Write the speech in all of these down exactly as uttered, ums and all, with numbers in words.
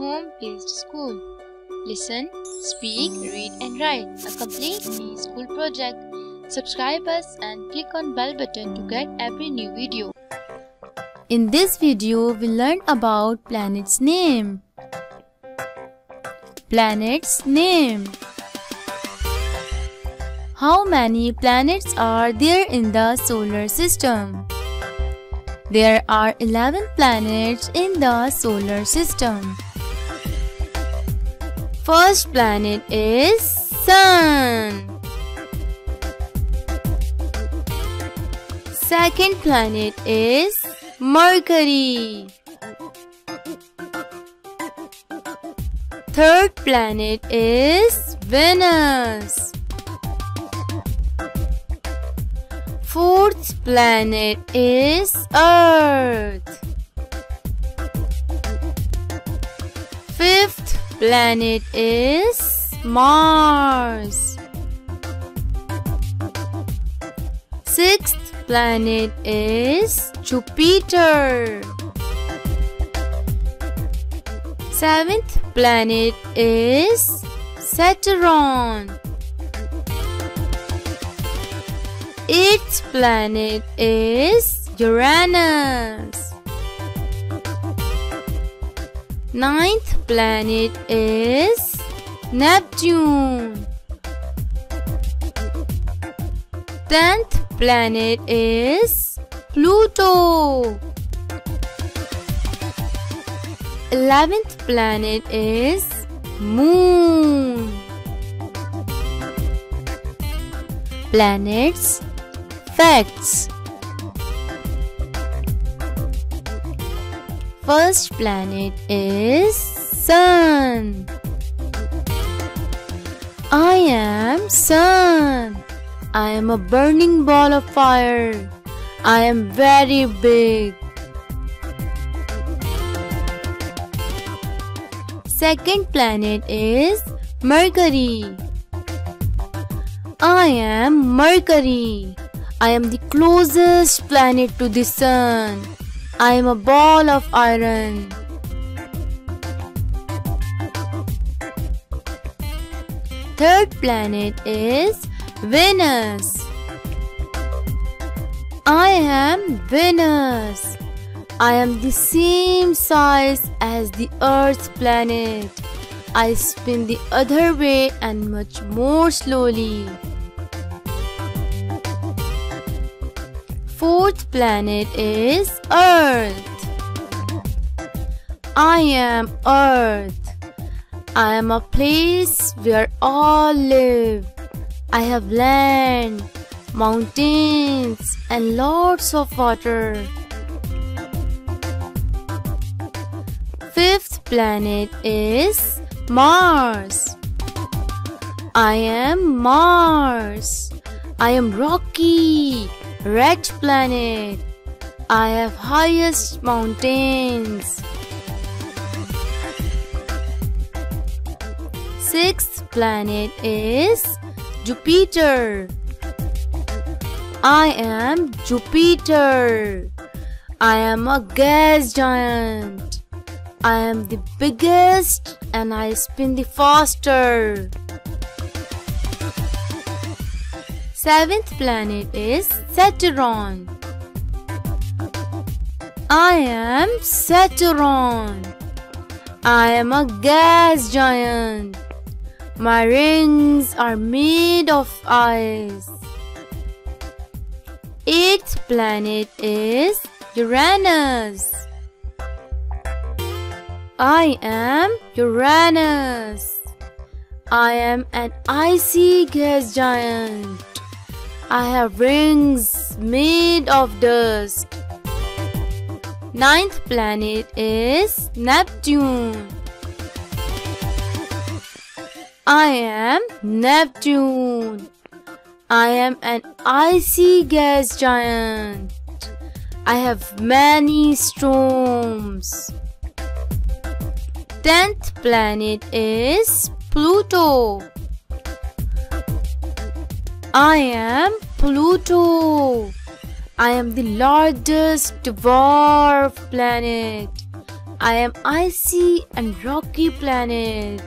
Home Based School. Listen, speak, read and write. A complete free school project. Subscribe us and click on bell button to get every new video. In this video, we learn about planet's name. Planet's name. How many planets are there in the solar system? There are eleven planets in the solar system. First planet is Sun. Second planet is Mercury. Third planet is Venus. Fourth planet is Earth. Fifth planet is Mars. Sixth planet is Jupiter. Seventh planet is Saturn. Eighth planet is Uranus. Ninth planet is Neptune. Tenth planet is Pluto. Eleventh planet is Moon. Planets facts. First planet is Sun. I am Sun. I am a burning ball of fire. I am very big. Second planet is Mercury. I am Mercury. I am the closest planet to the Sun. I am a ball of iron. Third planet is Venus. I am Venus. I am the same size as the Earth planet. I spin the other way and much more slowly. Fourth planet is Earth. I am Earth. I am a place where all live. I have land, mountains, and lots of water. Fifth planet is Mars. I am Mars. I am rocky. Red planet. I have highest mountains. Sixth planet is Jupiter. I am Jupiter. I am a gas giant. I am the biggest and I spin the faster. Seventh planet is Saturn. I am Saturn. I am a gas giant. My rings are made of ice. Eighth planet is Uranus. I am Uranus. I am an icy gas giant. I have rings made of dust. Ninth planet is Neptune. I am Neptune. I am an icy gas giant. I have many storms. Tenth planet is Pluto. I am Pluto. I am the largest dwarf planet. I am icy and rocky planet.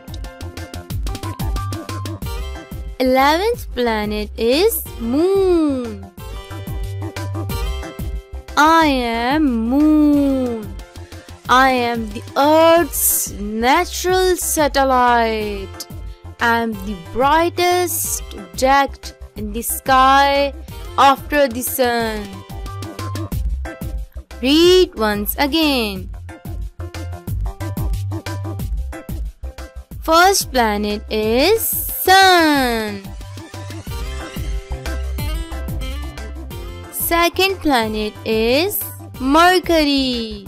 eleventh planet is moon. I am moon. I am the Earth's natural satellite. I am the brightest object in the sky after the sun. Read once again. First planet is sun. Second planet is Mercury.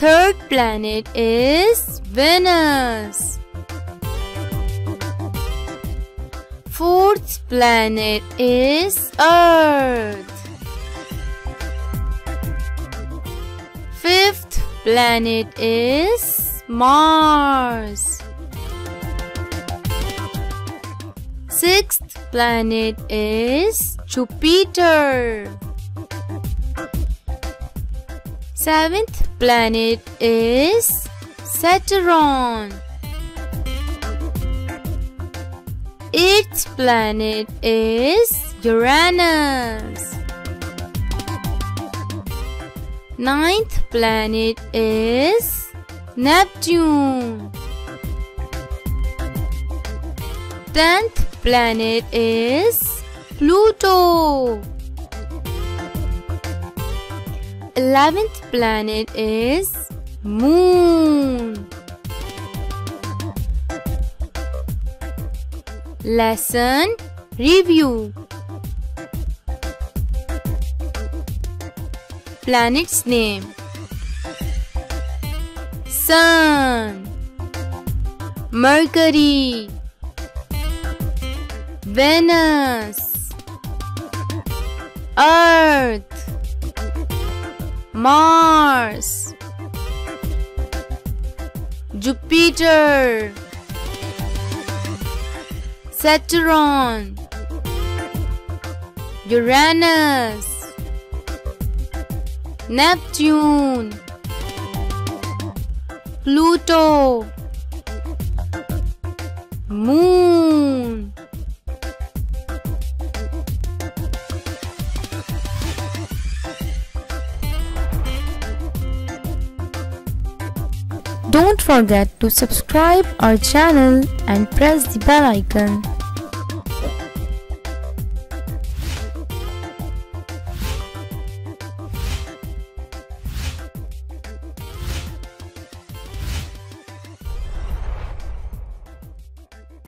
Third planet is Venus. Fourth planet is Earth. Fifth planet is Mars. Sixth planet is Jupiter. Seventh planet is Saturn. Eighth planet is Uranus. Ninth planet is Neptune. Tenth planet is Pluto. Eleventh planet is moon. Lesson review. Planet's name: Sun, Mercury, Venus, Earth, Mars, Jupiter, Saturn, Uranus, Neptune, Pluto, Moon. Don't forget to subscribe our channel and press the bell icon.